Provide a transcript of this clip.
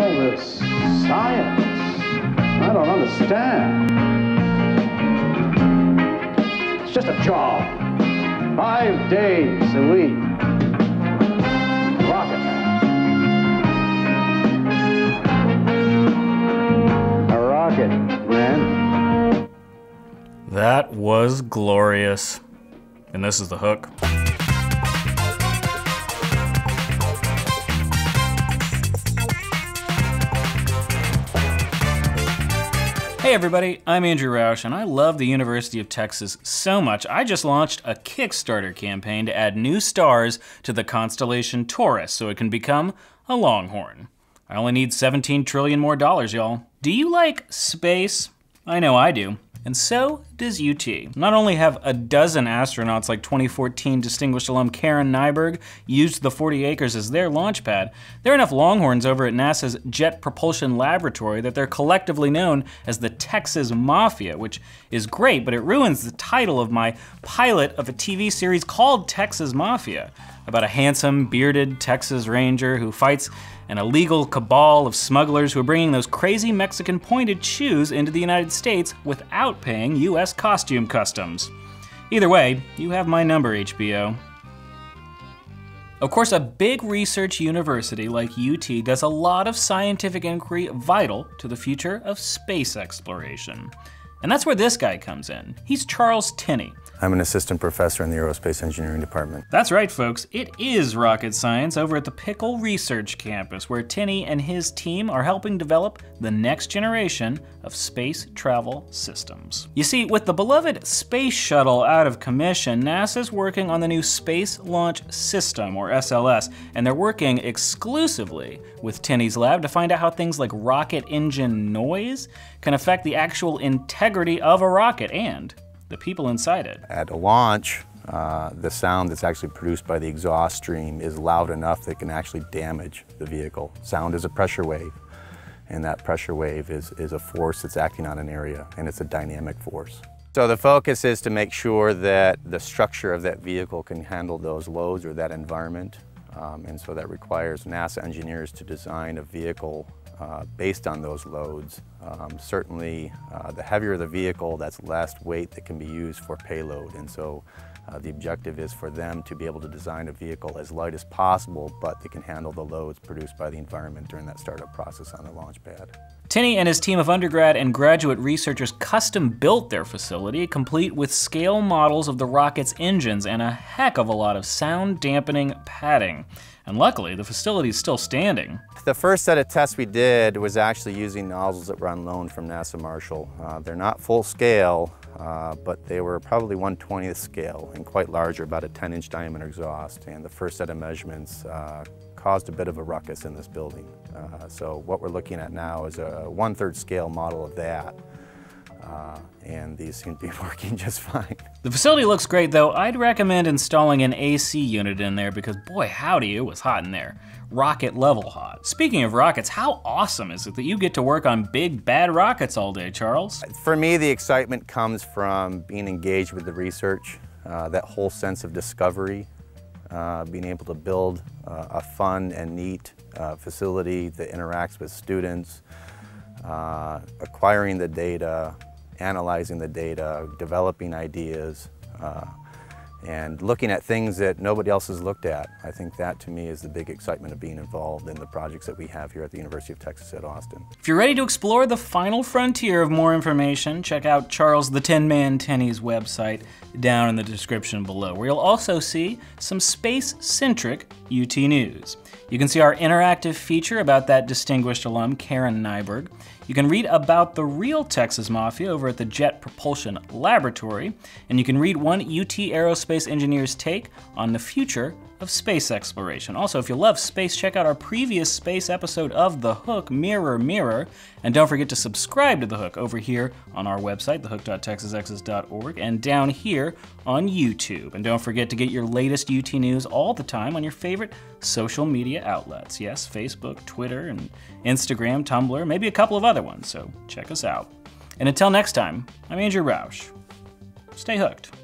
all this science? I don't understand. It's just a job. 5 days a week. Rocket. A rocket, man. That was glorious. And this is The Hook. Hey everybody, I'm Andrew Roush, and I love the University of Texas so much, I just launched a Kickstarter campaign to add new stars to the constellation Taurus so it can become a longhorn. I only need $17 trillion more dollars, y'all. Do you like space? I know I do. And so does UT. Not only have a dozen astronauts like 2014 distinguished alum Karen Nyberg used the 40 acres as their launch pad, there are enough longhorns over at NASA's Jet Propulsion Laboratory that they're collectively known as the Texas Mafia, which is great, but it ruins the title of my pilot of a TV series called Texas Mafia, about a handsome, bearded Texas Ranger who fights an illegal cabal of smugglers who are bringing those crazy Mexican pointed shoes into the United States without paying US costume customs. Either way, you have my number, HBO. Of course, a big research university like UT does a lot of scientific inquiry vital to the future of space exploration. And that's where this guy comes in. He's Charles Tinney. I'm an assistant professor in the aerospace engineering department. That's right, folks. It is rocket science over at the Pickle Research Campus, where Tinney and his team are helping develop the next generation of space travel systems. You see, with the beloved space shuttle out of commission, NASA's working on the new Space Launch System, or SLS, and they're working exclusively with Tinney's lab to find out how things like rocket engine noise can affect the actual integrity of a rocket and the people inside it. At a launch, the sound that's actually produced by the exhaust stream is loud enough that can actually damage the vehicle. Sound is a pressure wave, and that pressure wave is a force that's acting on an area, and it's a dynamic force. So the focus is to make sure that the structure of that vehicle can handle those loads or that environment, and so that requires NASA engineers to design a vehicle based on those loads. Certainly, the heavier the vehicle, that's less weight that can be used for payload. And so the objective is for them to be able to design a vehicle as light as possible, but that can handle the loads produced by the environment during that startup process on the launch pad. Tinney and his team of undergrad and graduate researchers custom built their facility, complete with scale models of the rocket's engines and a heck of a lot of sound dampening padding. And luckily, the facility is still standing. The first set of tests we did was actually using nozzles that were on loan from NASA Marshall. They're not full scale, but they were probably 1/20th scale and quite larger, about a 10-inch diameter exhaust. And the first set of measurements caused a bit of a ruckus in this building. So what we're looking at now is a 1/3 scale model of that. And these seem to be working just fine. The facility looks great though. I'd recommend installing an AC unit in there because boy howdy, it was hot in there. Rocket level hot. Speaking of rockets, how awesome is it that you get to work on big bad rockets all day, Charles? For me, the excitement comes from being engaged with the research, that whole sense of discovery, being able to build a fun and neat facility that interacts with students, acquiring the data, analyzing the data, developing ideas, and looking at things that nobody else has looked at. I think that to me is the big excitement of being involved in the projects that we have here at the University of Texas at Austin. If you're ready to explore the final frontier of more information, check out Charles the Tin Man Tinney's website down in the description below, where you'll also see some space-centric UT news. You can see our interactive feature about that distinguished alum, Karen Nyberg. You can read about the real Texas Mafia over at the Jet Propulsion Laboratory, and you can read one UT aerospace engineer's take on the future of space exploration. Also, if you love space, check out our previous space episode of The Hook, Mirror Mirror, and don't forget to subscribe to The Hook over here on our website, thehook.texasexes.org, and down here on YouTube. And don't forget to get your latest UT news all the time on your favorite social media outlets. Yes, Facebook, Twitter, and Instagram, Tumblr, maybe a couple of other ones, so check us out. And until next time, I'm Andrew Roush. Stay hooked.